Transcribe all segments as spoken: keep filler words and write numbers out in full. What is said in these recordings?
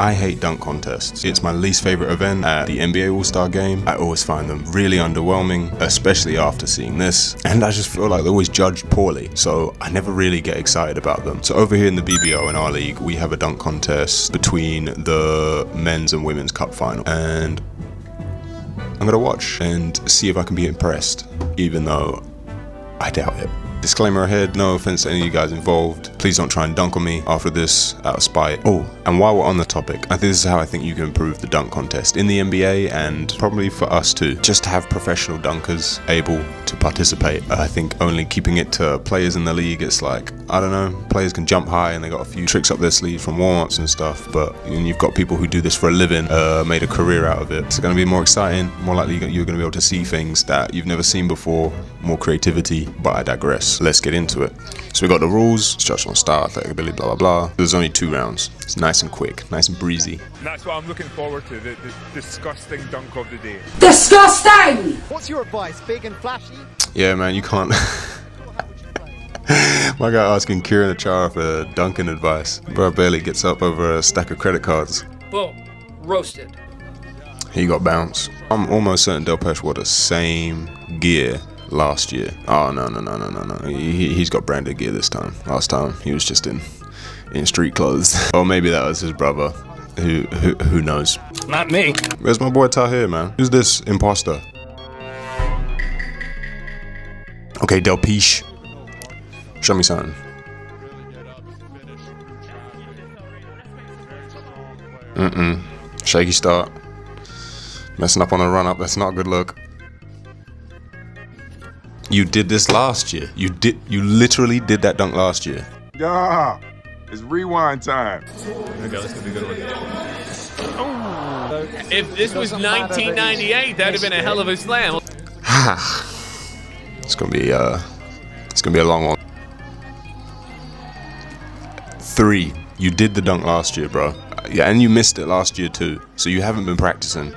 I hate dunk contests. It's my least favorite event at the N B A All-Star game. I always find them really underwhelming, especially after seeing this. And I just feel like they're always judged poorly, so I never really get excited about them. So over here in the B B O in our league, we have a dunk contest between the men's and women's cup final. And I'm gonna watch and see if I can be impressed, even though I doubt it. Disclaimer ahead, no offense to any of you guys involved. Please don't try and dunk on me after this out of spite. Oh, and while we're on the topic, I think this is how I think you can improve the dunk contest in the N B A and probably for us too. Just have professional dunkers able to participate. I think only keeping it to players in the league, it's like, I don't know, players can jump high and they got a few tricks up their sleeve from warm-ups and stuff, but and you've got people who do this for a living, uh, made a career out of it. It's gonna be more exciting, more likely you're gonna be able to see things that you've never seen before, more creativity, but I digress. Let's get into it. So we got the rules, it's judged on style, athletic ability, blah, blah, blah. There's only two rounds. It's nice and quick, nice and breezy. And that's what I'm looking forward to, the, the disgusting dunk of the day. Disgusting! What's your advice, big and flashy? Yeah, man, you can't. My guy asking Kieran Achara for dunking advice. Bro barely gets up over a stack of credit cards. Boom, roasted. He got bounced. I'm almost certain Delpeche wore the same gear last year. Oh no no no no no no! He, he's got branded gear this time. Last time he was just in in street clothes. Or maybe that was his brother. Who who who knows? Not me. Where's my boy Talha, man? Who's this imposter? Okay, Delpeche, show me something. Mm mm. Shaky start. Messing up on a run up. That's not a good look. You did this last year. You did. You literally did that dunk last year. Yeah, it's rewind time. Okay, let's get a good one. Oh. If this was nineteen ninety-eight, that'd have been a hell of a slam. It's gonna be. Uh, it's gonna be a long one. Three. You did the dunk last year, bro. Yeah, and you missed it last year too. So you haven't been practicing.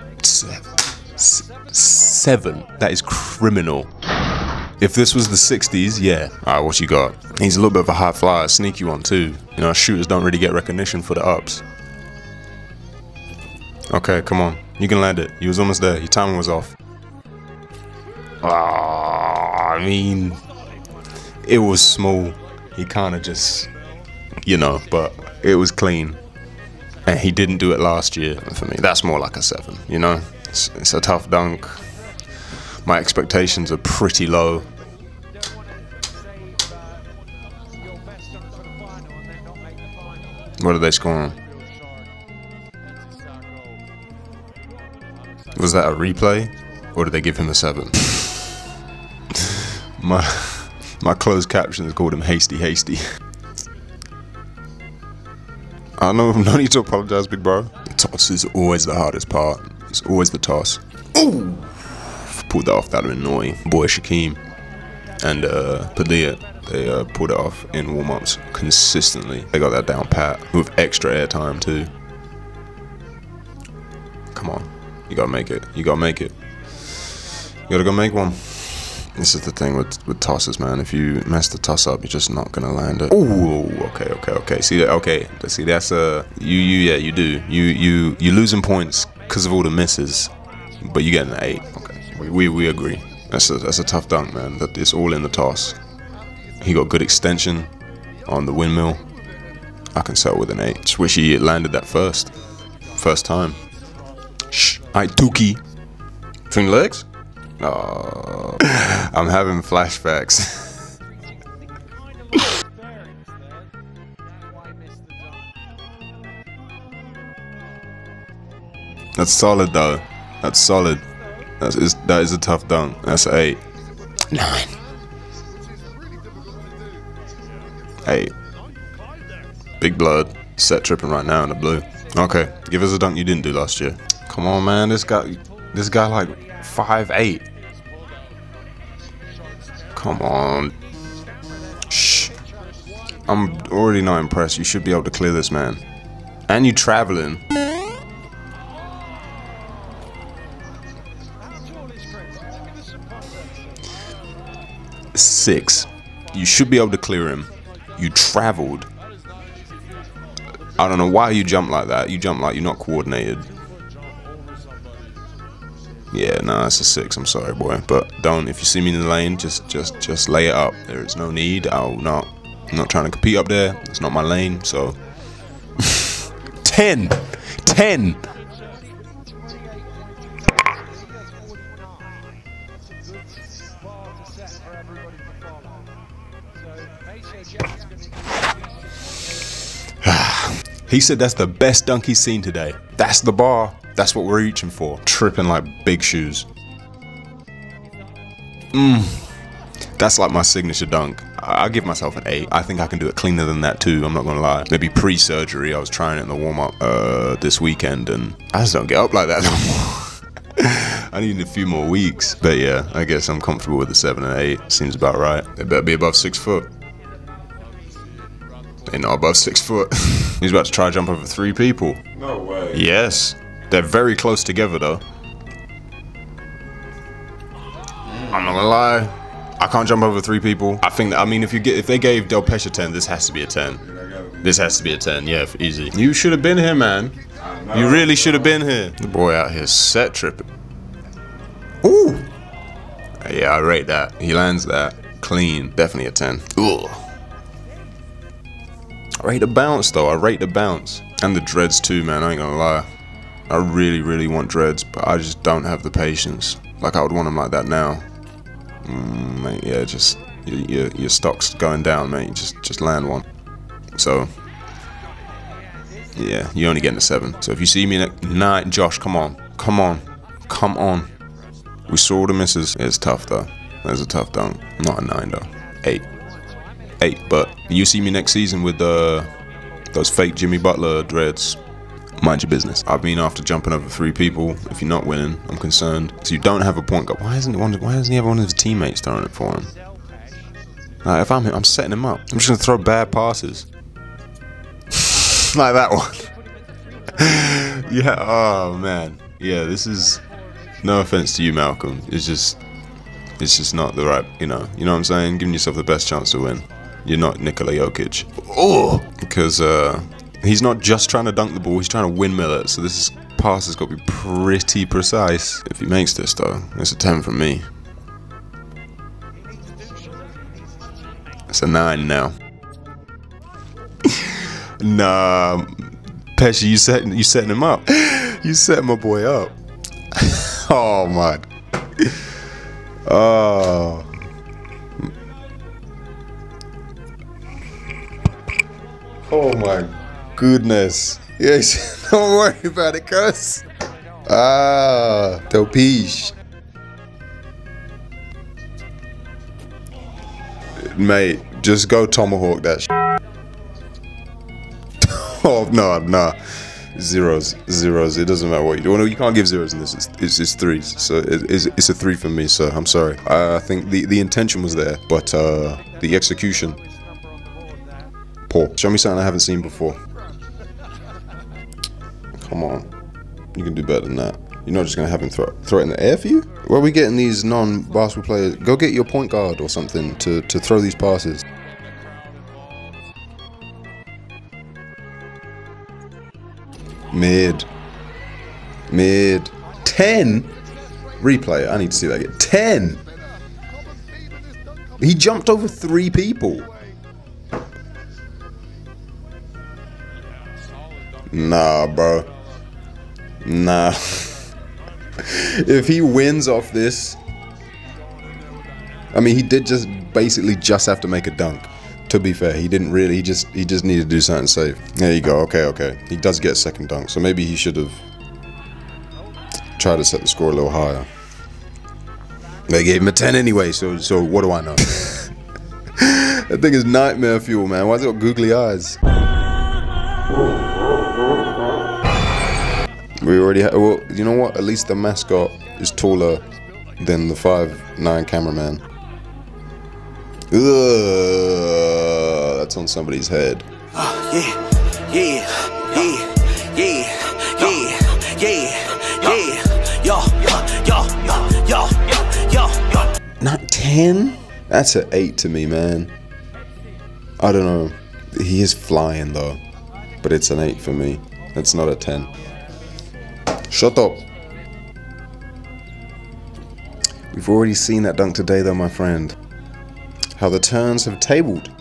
Seven. That is criminal. If this was the sixties, yeah. Alright, what you got? He's a little bit of a high flyer, a sneaky one too. You know, shooters don't really get recognition for the ups. Okay, come on. You can land it. You was almost there. Your timing was off. Ah, I mean, it was small. He kind of just, you know, but it was clean. And he didn't do it last year. For me, that's more like a seven, you know? It's, it's a tough dunk. My expectations are pretty low. What are they scoring? Was that a replay? Or did they give him a seven? my my closed captions called him hasty hasty. I know, no need to apologize, big bro. The toss is always the hardest part. It's always the toss. Ooh! Pulled that off, that would have been annoying. Boy Shakim and uh, Padilla, they uh, pulled it off in warm-ups consistently. They got that down pat with extra air time too. Come on, you gotta make it, you gotta make it. You gotta go make one. This is the thing with, with tosses, man. If you mess the toss up, you're just not gonna land it. Ooh, okay, okay, okay. See that? Okay, see that's uh, you, you, yeah, you do. You, you, you're losing points because of all the misses, but you get an eight. Okay. We, we, we agree. That's a, that's a tough dunk, man. That it's all in the toss. He got good extension on the windmill. I can settle with an eight. Just wish he landed that first. First time. Shh. Aight, Tuki. Between legs? Oh. I'm having flashbacks. That's solid, though. That's solid. That is, that is a tough dunk. That's an eight. Nine. Eight. Big blood. Set tripping right now in the blue. Okay, give us a dunk you didn't do last year. Come on, man. This guy, this guy like five eight. Come on. Shh. I'm already not impressed. You should be able to clear this, man. And you traveling. Six. You should be able to clear him. You traveled. I don't know why you jump like that. You jump like you're not coordinated. Yeah, nah, it's a six. I'm sorry, boy. But don't. If you see me in the lane, just, just, just lay it up. There is no need. I'll not. I'm not trying to compete up there. It's not my lane. So, ten, ten. He said that's the best dunk he's seen today. That's the bar. That's what we're reaching for. Tripping like big shoes. Mmm. That's like my signature dunk. I'll give myself an eight. I think I can do it cleaner than that too, I'm not gonna lie. Maybe pre-surgery, I was trying it in the warm-up uh, this weekend, and I just don't get up like that no more. I need a few more weeks. But yeah, I guess I'm comfortable with a seven and eight. Seems about right. They better be above six foot. They're not above six foot. He's about to try jump over three people. No way. Yes. They're very close together though. I'm not gonna lie. I can't jump over three people. I think that, I mean, if you get, if they gave Delpeche a ten, this has to be a ten. This has to be a ten, yeah, easy. You should have been here, man. You really should have been here. The boy out here set tripping. Ooh. Yeah, I rate that. He lands that clean. Definitely a ten. Ooh. I rate the bounce, though. I rate the bounce. And the dreads, too, man. I ain't gonna lie. I really, really want dreads, but I just don't have the patience. Like, I would want them like that now. Mm, mate, yeah, just your, your, your stock's going down, mate. Just just land one. So yeah, you're only getting a seven. So if you see me at night, Josh, come on, come on, come on. We saw the misses. It's tough though. That's a tough dunk. Not a nine though. Eight, eight. But you see me next season with uh, those fake Jimmy Butler dreads. Mind your business. I've been after jumping over three people. If you're not winning, I'm concerned. So you don't have a point guard. Why isn't one? Why isn't he have one of his teammates throwing it for him? Like, if I'm him, I'm setting him up. I'm just gonna throw bad passes, like that one. Yeah. Oh man. Yeah. This is. No offense to you, Malcolm. It's just. It's just not the right. You know. You know what I'm saying? Giving yourself the best chance to win. You're not Nikola Jokic. Oh. Because. Uh, He's not just trying to dunk the ball, he's trying to windmill it, so this is, pass has got to be pretty precise. If he makes this though, it's a ten from me. It's a nine now. Nah, Pesci, you setting, you setting him up. You setting my boy up. Oh, man. Oh. Oh, my God. Goodness. Yes, don't worry about it, cuz. Ah, Delpeche. Mate, just go tomahawk that sh. Oh, no, no. Zeros, zeros. It doesn't matter what you do. Well, no, you can't give zeros in this. It's, it's, it's threes. So it, it's, it's a three for me, so I'm sorry. Uh, I think the, the intention was there, but uh, the execution. Poor. Show me something I haven't seen before. Come on, you can do better than that. You're not just gonna have him throw throw it in the air for you. Where are we getting these non-basketball players? Go get your point guard or something to to throw these passes. Mid, mid, ten. Replay. I need to see that again. Ten. He jumped over three people. Nah, bro. Nah. If he wins off this, I mean, he did just basically just have to make a dunk. To be fair, he didn't really. He just he just needed to do something safe. There you go. Okay, okay. He does get a second dunk, so maybe he should have tried to set the score a little higher. They gave him a ten anyway, so so what do I know? That thing is nightmare fuel, man. Why has it got googly eyes? We already have, well, you know what? At least the mascot is taller than the five nine cameraman. Ugh, that's on somebody's head. Uh, yeah, yeah, yeah, yeah, yeah, yeah, yeah, yo, yo, yo, yo, yo. Not ten? That's an eight to me, man. I don't know. He is flying though. but it's an eight for me. It's not a ten. Shut up. We've already seen that dunk today though, my friend. How the turns have tabled.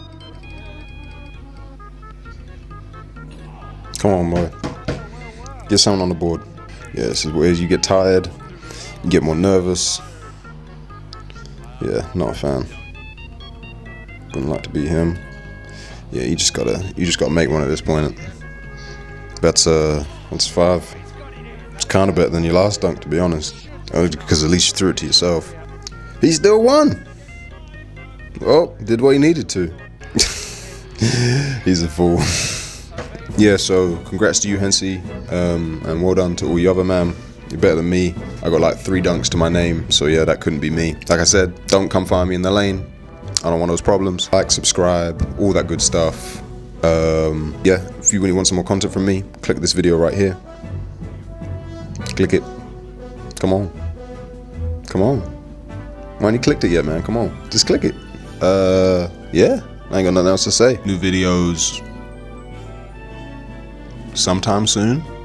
Come on, boy. Get someone on the board. Yeah, this is what it is. You get tired, you get more nervous. Yeah, not a fan. Wouldn't like to be him. Yeah, you just gotta, you just gotta make one at this point. That's uh, that's five. It's kind of better than your last dunk, to be honest. Because at least you threw it to yourself. He still won. Oh, did what he needed to. He's a fool. Yeah, so congrats to you, Hensie, um, and well done to all you other man. You're better than me. I got like three dunks to my name, so yeah, that couldn't be me. Like I said, don't come find me in the lane. I don't want those problems. Like, subscribe, all that good stuff. Um, yeah, if you really want some more content from me, click this video right here. Click it. Come on. Come on. Why ain't you clicked it yet, man? Come on. Just click it. Uh, yeah, I ain't got nothing else to say. New videos sometime soon.